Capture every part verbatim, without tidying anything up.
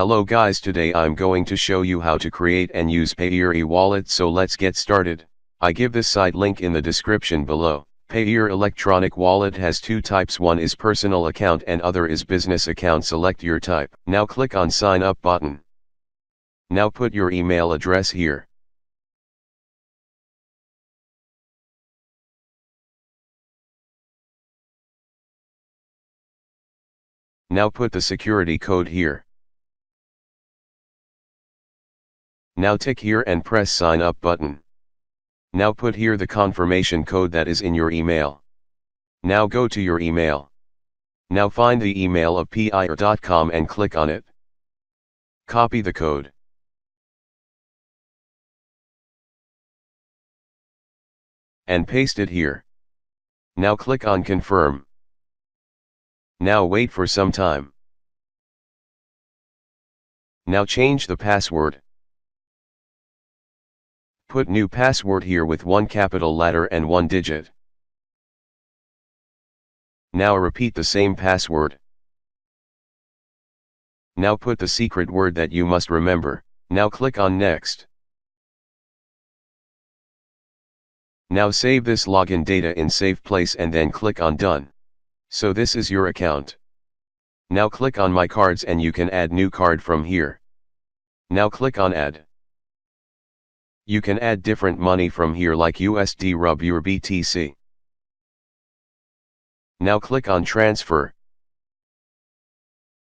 Hello guys, today I'm going to show you how to create and use Payeer e-wallet, so let's get started. I give this site link in the description below. Payeer electronic wallet has two types, one is personal account and other is business account. Select your type. Now click on sign up button. Now put your email address here. Now put the security code here. Now tick here and press sign up button. Now put here the confirmation code that is in your email. Now go to your email. Now find the email of payeer dot com and click on it. Copy the code. And paste it here. Now click on confirm. Now wait for some time. Now change the password. Put new password here with one capital letter and one digit. Now repeat the same password. Now put the secret word that you must remember. Now click on next. Now save this login data in safe place and then click on done. So this is your account. Now click on my cards and you can add new card from here. Now click on add. You can add different money from here like U S D, Rupee or B T C. Now click on transfer.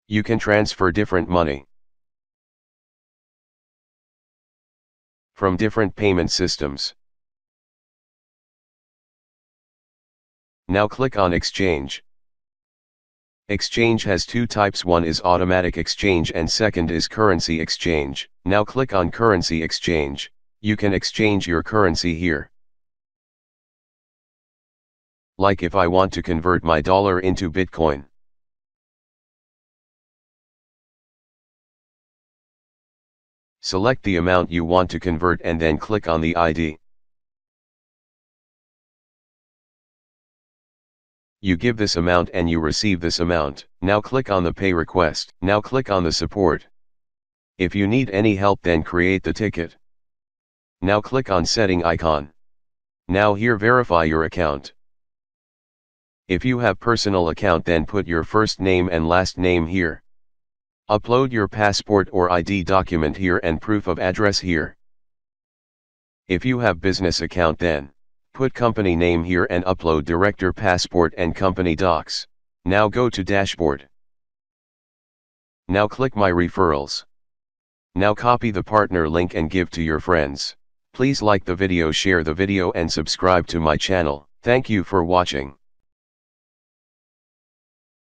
You can transfer different money from different payment systems. Now click on exchange. Exchange has two types, one is automatic exchange and second is currency exchange. Now click on currency exchange. You can exchange your currency here. Like if I want to convert my dollar into Bitcoin. Select the amount you want to convert and then click on the I D. You give this amount and you receive this amount. Now click on the pay request. Now click on the support. If you need any help then create the ticket. Now click on setting icon. Now here verify your account. If you have personal account then put your first name and last name here. Upload your passport or I D document here and proof of address here. If you have business account then put company name here and upload director passport and company docs. Now go to dashboard. Now click my referrals. Now copy the partner link and give to your friends. Please like the video, share the video and subscribe to my channel. Thank you for watching.